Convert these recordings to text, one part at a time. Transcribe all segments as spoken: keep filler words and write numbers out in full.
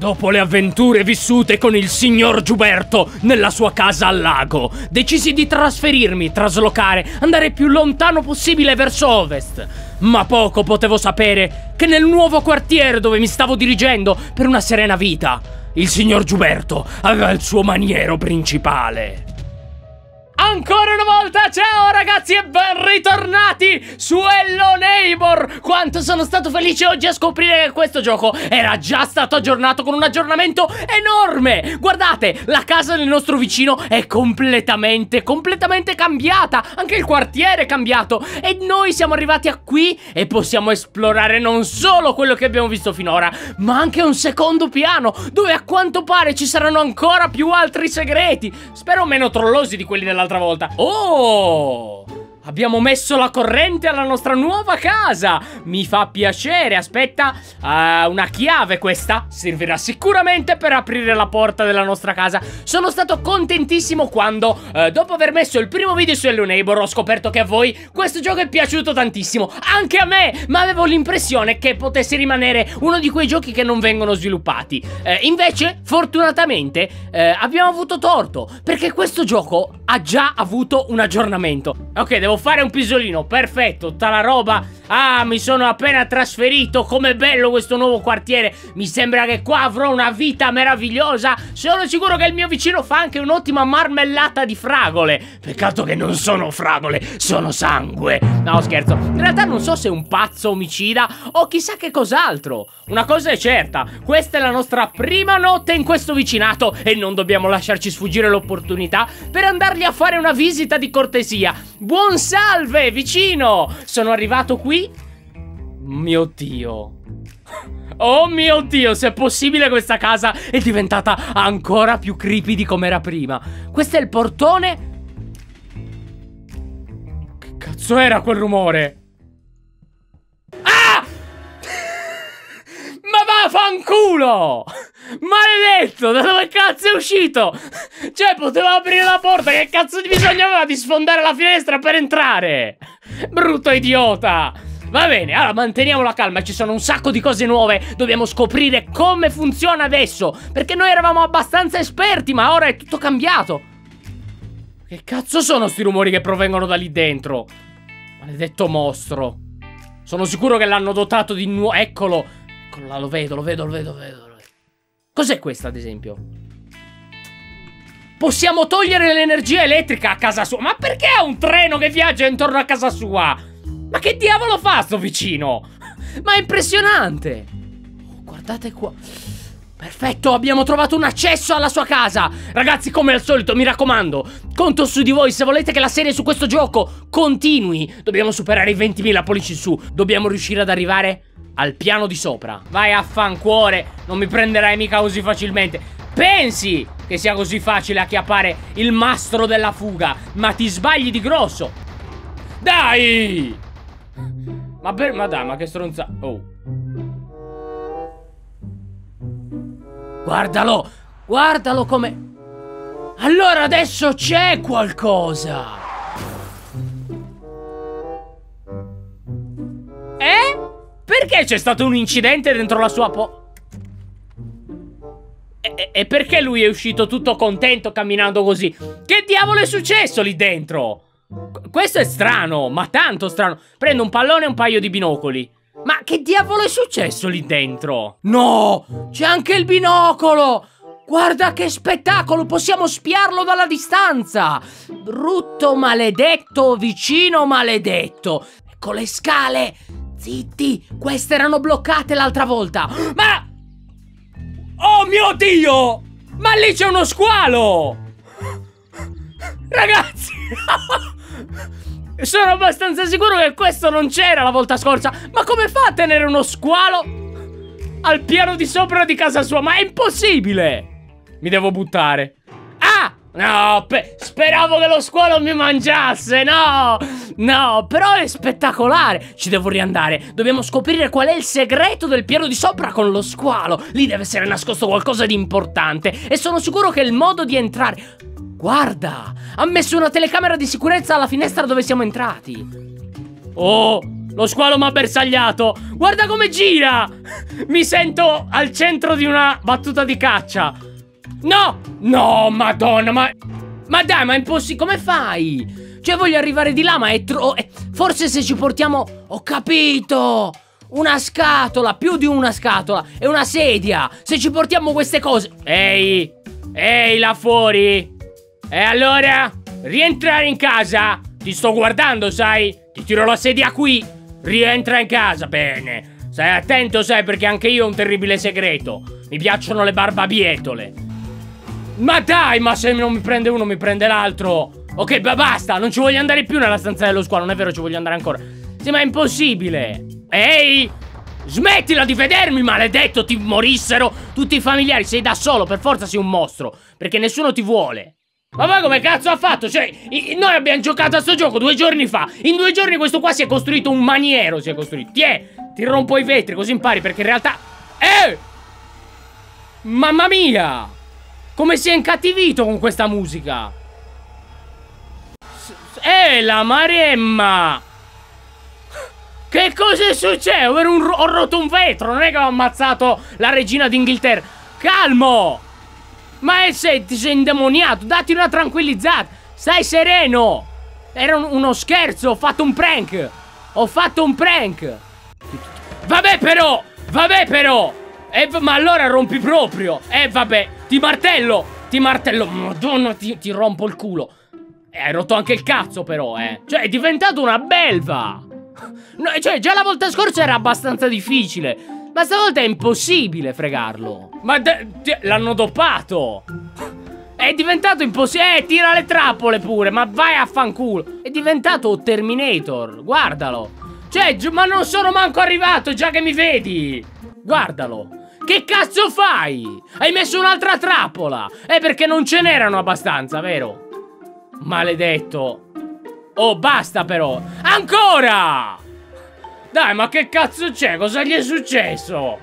Dopo le avventure vissute con il signor Giuberto nella sua casa al lago, decisi di trasferirmi, traslocare, andare più lontano possibile verso ovest. Ma poco potevo sapere che nel nuovo quartiere dove mi stavo dirigendo per una serena vita, il signor Giuberto aveva il suo maniero principale. Ancora una volta, ciao ragazzi e ben ritornati su Hello Neighbor! Quanto sono stato felice oggi a scoprire che questo gioco era già stato aggiornato con un aggiornamento enorme! Guardate, la casa del nostro vicino è completamente, completamente cambiata! Anche il quartiere è cambiato! E noi siamo arrivati a qui e possiamo esplorare non solo quello che abbiamo visto finora, ma anche un secondo piano, dove a quanto pare ci saranno ancora più altri segreti! Spero meno trollosi di quelli dell'altro volta. Oh! Abbiamo messo la corrente alla nostra nuova casa. Mi fa piacere. Aspetta, uh, una chiave questa servirà sicuramente per aprire la porta della nostra casa. Sono stato contentissimo quando, uh, dopo aver messo il primo video su Hello Neighbor, ho scoperto che a voi questo gioco è piaciuto tantissimo. Anche a me, ma avevo l'impressione che potesse rimanere uno di quei giochi che non vengono sviluppati. uh, Invece, fortunatamente, uh, abbiamo avuto torto, perché questo gioco ha già avuto un aggiornamento. Ok, devo fare un pisolino, perfetto, tutta la roba. Ah, mi sono appena trasferito, com'è bello questo nuovo quartiere. Mi sembra che qua avrò una vita meravigliosa. Sono sicuro che il mio vicino fa anche un'ottima marmellata di fragole. Peccato che non sono fragole, sono sangue. No, scherzo, in realtà non so se è un pazzo omicida o chissà che cos'altro. Una cosa è certa, questa è la nostra prima notte in questo vicinato e non dobbiamo lasciarci sfuggire l'opportunità per andargli a fare una visita di cortesia. Buon salve, vicino! Sono arrivato qui. Mio Dio. Oh mio Dio, se è possibile questa casa è diventata ancora più creepy di come era prima. Questo è il portone. Che cazzo era quel rumore? Ah! Ma vaffanculo! Maledetto, da dove cazzo è uscito? Cioè, poteva aprire la porta, che cazzo di bisogno aveva di sfondare la finestra per entrare? Brutto idiota! Va bene, allora manteniamo la calma, ci sono un sacco di cose nuove, dobbiamo scoprire come funziona adesso, perché noi eravamo abbastanza esperti, ma ora è tutto cambiato. Che cazzo sono sti rumori che provengono da lì dentro? Maledetto mostro. Sono sicuro che l'hanno dotato di nuovo... Eccolo, eccolo là, lo vedo, lo vedo, lo vedo, lo vedo. Cos'è questa, ad esempio? Possiamo togliere l'energia elettrica a casa sua. Ma perché ha un treno che viaggia intorno a casa sua? Ma che diavolo fa sto vicino? Ma è impressionante. Oh, guardate qua. Perfetto, abbiamo trovato un accesso alla sua casa. Ragazzi, come al solito, mi raccomando, conto su di voi se volete che la serie su questo gioco continui. Dobbiamo superare i ventimila pollici in su. Dobbiamo riuscire ad arrivare al piano di sopra. Vai a fancuore, non mi prenderai mica così facilmente. Pensi che sia così facile acchiappare il mastro della fuga, ma ti sbagli di grosso. Dai! Ma per... ma dai, ma che stronza... Oh. Guardalo! Guardalo come... Allora adesso c'è qualcosa! Eh? Perché c'è stato un incidente dentro la sua po... E, e perché lui è uscito tutto contento camminando così? Che diavolo è successo lì dentro? Questo è strano, ma tanto strano. Prendo un pallone e un paio di binocoli. Ma che diavolo è successo lì dentro? No! C'è anche il binocolo! Guarda che spettacolo, possiamo spiarlo dalla distanza! Brutto maledetto, vicino maledetto. Ecco le scale... Zitti, queste erano bloccate l'altra volta. Ma... Oh mio Dio! Ma lì c'è uno squalo! Ragazzi! Sono abbastanza sicuro che questo non c'era la volta scorsa. Ma come fa a tenere uno squalo al piano di sopra di casa sua? Ma è impossibile! Mi devo buttare. Ah! No, speravo che lo squalo mi mangiasse, no! No, però è spettacolare. Ci devo riandare. Dobbiamo scoprire qual è il segreto del piano di sopra con lo squalo. Lì deve essere nascosto qualcosa di importante. E sono sicuro che il modo di entrare... Guarda, ha messo una telecamera di sicurezza alla finestra dove siamo entrati. Oh, Lo squalo mi ha bersagliato. Guarda come gira. Mi sento al centro di una battuta di caccia. No. No, madonna, ma... Ma dai, ma è impossibile. Come fai? Cioè, voglio arrivare di là, ma è troppo... Forse se ci portiamo... Ho capito! Una scatola, più di una scatola. E una sedia. Se ci portiamo queste cose... Ehi! Ehi, là fuori! E allora? Rientrare in casa? Ti sto guardando, sai? Ti tiro la sedia qui. Rientra in casa, bene. Stai attento, sai, perché anche io ho un terribile segreto. Mi piacciono le barbabietole. Ma dai, ma se non mi prende uno mi prende l'altro. Ok, ma basta, non ci voglio andare più nella stanza dello squalo. Non è vero, ci voglio andare ancora. Sì, ma è impossibile. Ehi, smettila di vedermi, maledetto. Ti morissero tutti i familiari. Sei da solo, per forza sei un mostro, perché nessuno ti vuole. Ma poi come cazzo ha fatto? Cioè, noi abbiamo giocato a sto gioco due giorni fa. In due giorni questo qua si è costruito un maniero. Si è costruito. Tiè, ti rompo i vetri così impari, perché in realtà... Eh! Mamma mia! Come si è incattivito con questa musica? Eh, la maremma! Che cosa è successo? Ho rotto un vetro, non è che ho ammazzato la regina d'Inghilterra. Calmo! Ma è, sei, ti sei indemoniato, datti una tranquillizzata. Stai sereno! Era un, uno scherzo, ho fatto un prank! Ho fatto un prank! Vabbè però! Vabbè però! Eh, ma allora rompi proprio! Eh, vabbè! Ti martello, ti martello, madonna, ti, ti rompo il culo. Eh, hai rotto anche il cazzo però, eh. Cioè, è diventato una belva. No, cioè, già la volta scorsa era abbastanza difficile, ma stavolta è impossibile fregarlo. Ma l'hanno doppato. È diventato impossibile. Eh, tira le trappole pure, ma vai a fanculo. È diventato Terminator, guardalo. Cioè, ma non sono manco arrivato, già che mi vedi. Guardalo. Che cazzo fai? Hai messo un'altra trappola! Eh, perché non ce n'erano abbastanza, vero? Maledetto. Oh, basta però. Ancora! Dai, ma che cazzo c'è? Cosa gli è successo?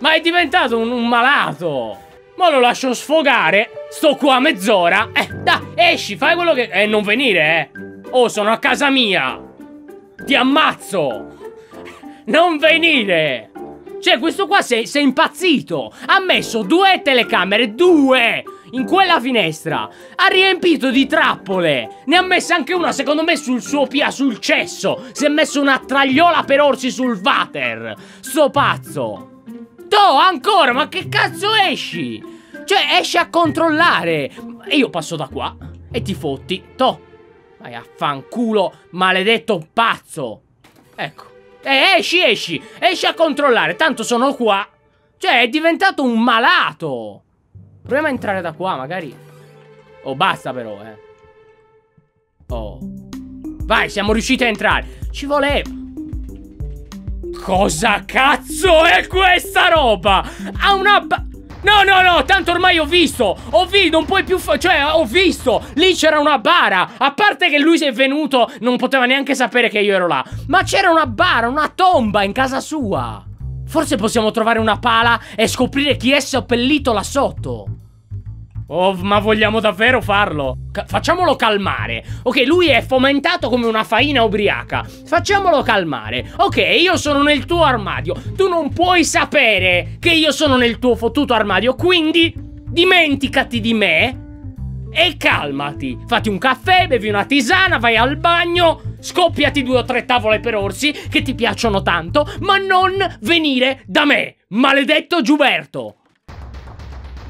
Ma è diventato un, un malato. Ma lo lascio sfogare. Sto qua mezz'ora. Eh, dai, esci, fai quello che... Eh, non venire, eh. Oh, sono a casa mia. Ti ammazzo. Non venire. Cioè, questo qua si è impazzito. Ha messo due telecamere, due, in quella finestra. Ha riempito di trappole. Ne ha messa anche una, secondo me, sul suo pia, sul cesso. Si è messo una tragliola per orsi sul water. Sto pazzo. Toh, ancora, ma che cazzo esci? Cioè, esci a controllare. E io passo da qua e ti fotti. Toh, vai a fanculo, maledetto pazzo. Ecco. Eh, esci, esci, esci a controllare, tanto sono qua. Cioè, è diventato un malato. Proviamo a entrare da qua, magari. Oh, basta però, eh. Oh. Vai, siamo riusciti a entrare. Ci voleva. Cosa cazzo è questa roba? Ha una... No, no, no, tanto ormai ho visto. Ho visto, non puoi più... Cioè, ho visto. Lì c'era una bara. A parte che lui si è venuto, non poteva neanche sapere che io ero là. Ma c'era una bara, una tomba in casa sua. Forse possiamo trovare una pala e scoprire chi è seppellito là sotto. Oh, ma vogliamo davvero farlo? Ca- facciamolo calmare. Ok, lui è fomentato come una faina ubriaca. Facciamolo calmare. Ok, io sono nel tuo armadio. Tu non puoi sapere che io sono nel tuo fottuto armadio. Quindi dimenticati di me e calmati. Fatti un caffè, bevi una tisana, vai al bagno, scoppiati due o tre tavole per orsi che ti piacciono tanto. Ma non venire da me, maledetto Giuberto.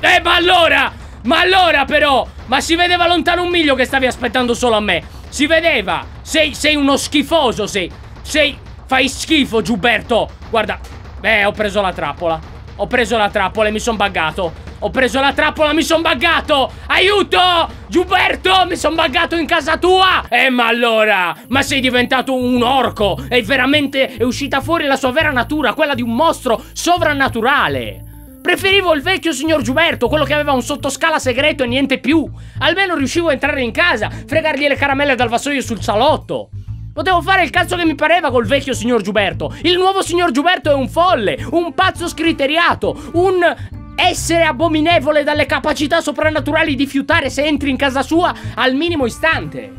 Eh, ma allora... Ma allora però, ma si vedeva lontano un miglio che stavi aspettando solo a me. Si vedeva, sei, sei uno schifoso, sei, sei, fai schifo Giuberto. Guarda, beh, ho preso la trappola, ho preso la trappola e mi sono buggato. Ho preso la trappola, mi sono buggato. Aiuto, Giuberto, mi sono buggato in casa tua. Eh, ma allora, ma sei diventato un orco. È veramente, è uscita fuori la sua vera natura, quella di un mostro sovrannaturale. Preferivo il vecchio signor Giuberto, quello che aveva un sottoscala segreto e niente più. Almeno riuscivo a entrare in casa, fregargli le caramelle dal vassoio sul salotto. Potevo fare il cazzo che mi pareva col vecchio signor Giuberto. Il nuovo signor Giuberto è un folle, un pazzo scriteriato, un essere abominevole dalle capacità soprannaturali di fiutare se entri in casa sua al minimo istante.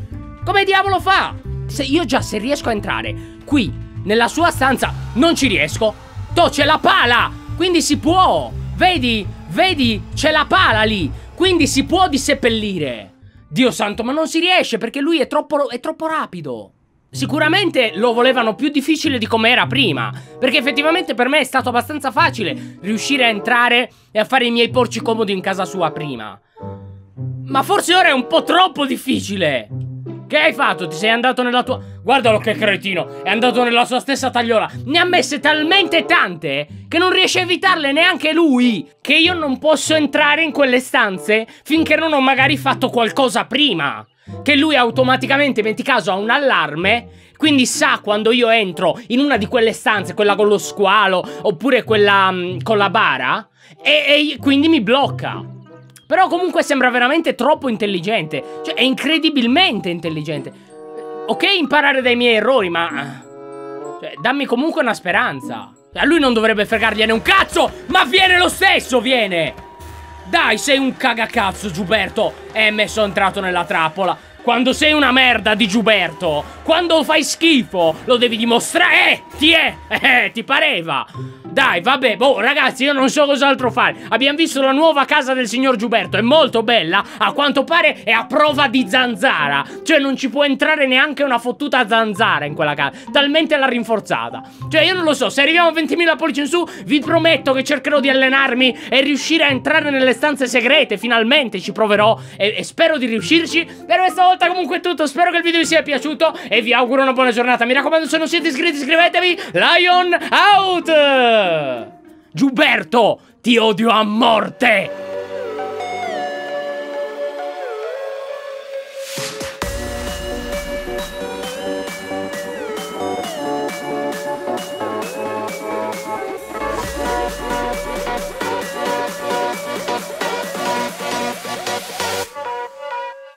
Come diavolo fa? Se io già se riesco a entrare qui nella sua stanza. Non ci riesco. Toh, c'è la pala, quindi si può. Vedi, vedi, c'è la pala lì, quindi si può disseppellire. Dio santo, ma non si riesce perché lui è troppo, è troppo rapido. Sicuramente lo volevano più difficile di come era prima, perché effettivamente per me è stato abbastanza facile riuscire a entrare e a fare i miei porci comodi in casa sua prima. Ma forse ora è un po' troppo difficile. Che hai fatto? Ti sei andato nella tua... Guardalo che cretino, è andato nella sua stessa tagliola. Ne ha messe talmente tante che non riesce a evitarle neanche lui. Che io non posso entrare in quelle stanze finché non ho magari fatto qualcosa prima, che lui automaticamente, metti caso, ha un allarme, quindi sa quando io entro in una di quelle stanze, quella con lo squalo oppure quella mh, con la bara, e, e quindi mi blocca. Però comunque sembra veramente troppo intelligente, cioè è incredibilmente intelligente. Ok, imparare dai miei errori, ma cioè, dammi comunque una speranza. A lui non dovrebbe fregargliene un cazzo, ma viene lo stesso, viene! Dai, sei un cagacazzo, Giuberto. Eh, me sono entrato nella trappola. Quando sei una merda di Giuberto, quando fai schifo, lo devi dimostrare. Eh, ti è, eh, ti pareva. Dai, vabbè, boh, ragazzi, io non so cos'altro fare. Abbiamo visto la nuova casa del signor Giuberto. È molto bella, a quanto pare è a prova di zanzara. Cioè, non ci può entrare neanche una fottuta zanzara in quella casa, talmente l'ha rinforzata. Cioè, io non lo so, se arriviamo a ventimila pollici in su, vi prometto che cercherò di allenarmi e riuscire a entrare nelle stanze segrete. Finalmente ci proverò e, e spero di riuscirci. Per questa volta comunque è tutto, spero che il video vi sia piaciuto e vi auguro una buona giornata. Mi raccomando, se non siete iscritti, iscrivetevi. Lion out! Giuberto, ti odio a morte!